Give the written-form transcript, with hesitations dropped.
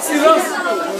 Silence.